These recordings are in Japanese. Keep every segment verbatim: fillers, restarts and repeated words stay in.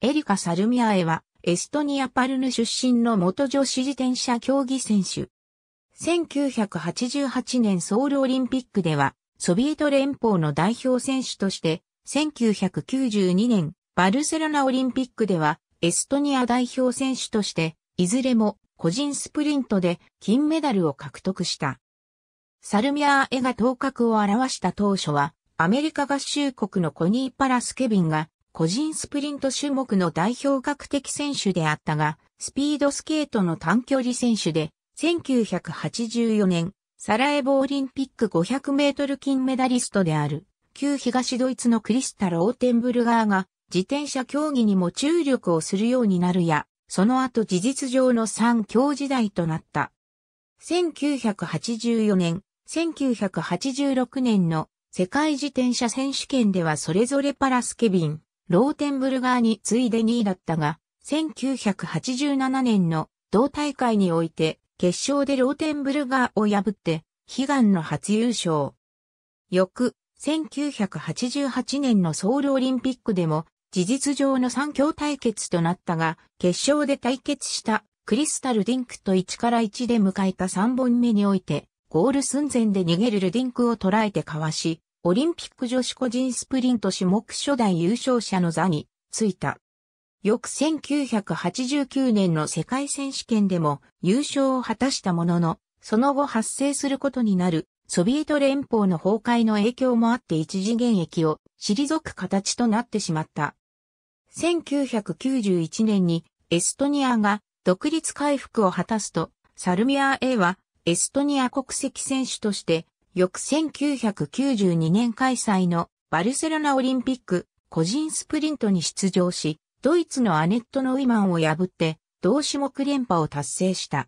エリカ・サルミアエは、エストニア・パルヌ出身の元女子自転車競技選手。せんきゅうひゃくはちじゅうはちねんソウルオリンピックでは、ソビエト連邦の代表選手として、せんきゅうひゃくきゅうじゅうにねんバルセロナオリンピックでは、エストニア代表選手として、いずれも個人スプリントで金メダルを獲得した。サルミアエが頭角を現した当初は、アメリカ合衆国のコニー・パラスケビンが、個人スプリント種目の代表格的選手であったが、スピードスケートの短距離選手で、せんきゅうひゃくはちじゅうよねん、サラエボオリンピックごひゃくメートル金メダリストである、旧東ドイツのクリスタ・ローテンブルガーが、自転車競技にも注力をするようになるや、その後事実上の三強時代となった。せんきゅうひゃくはちじゅうよねん、せんきゅうひゃくはちじゅうろくねんの世界自転車選手権ではそれぞれパラスケビン、ローテンブルガーに次いでにいだったが、せんきゅうひゃくはちじゅうななねんの同大会において、決勝でローテンブルガーを破って、悲願の初優勝。翌、せんきゅうひゃくはちじゅうはちねんのソウルオリンピックでも、事実上の三強対決となったが、決勝で対決したクリスタ・ルディンクといちからいちで迎えたさんぼんめにおいて、ゴール寸前で逃げるルディンクを捉えてかわし、オリンピック女子個人スプリント種目初代優勝者の座についた。翌せんきゅうひゃくはちじゅうきゅうねんの世界選手権でも優勝を果たしたものの、その後発生することになるソビエト連邦の崩壊の影響もあって一時現役を退く形となってしまった。せんきゅうひゃくきゅうじゅういちねんにエストニアが独立回復を果たすと、サルミアエはエストニア国籍選手として、翌せんきゅうひゃくきゅうじゅうにねん開催のバルセロナオリンピック個人スプリントに出場し、ドイツのアネット・ノイマンを破って同種目連覇を達成した。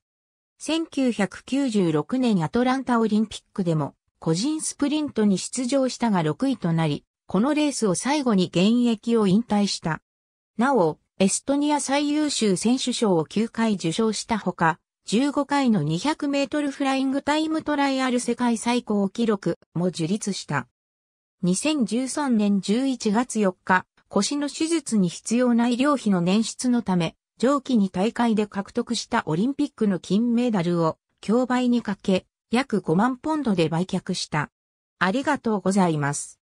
せんきゅうひゃくきゅうじゅうろくねんアトランタオリンピックでも個人スプリントに出場したがろくいとなり、このレースを最後に現役を引退した。なお、エストニア最優秀選手賞をきゅうかい受賞したほか、じゅうごかいのにひゃくメートルフライングタイムトライアル世界最高記録も樹立した。にせんじゅうさんねんじゅういちがつよっか、腰の手術に必要な医療費の捻出のため、上記に大会で獲得したオリンピックの金メダルを競売にかけ、約ごまんポンドで売却した。ありがとうございます。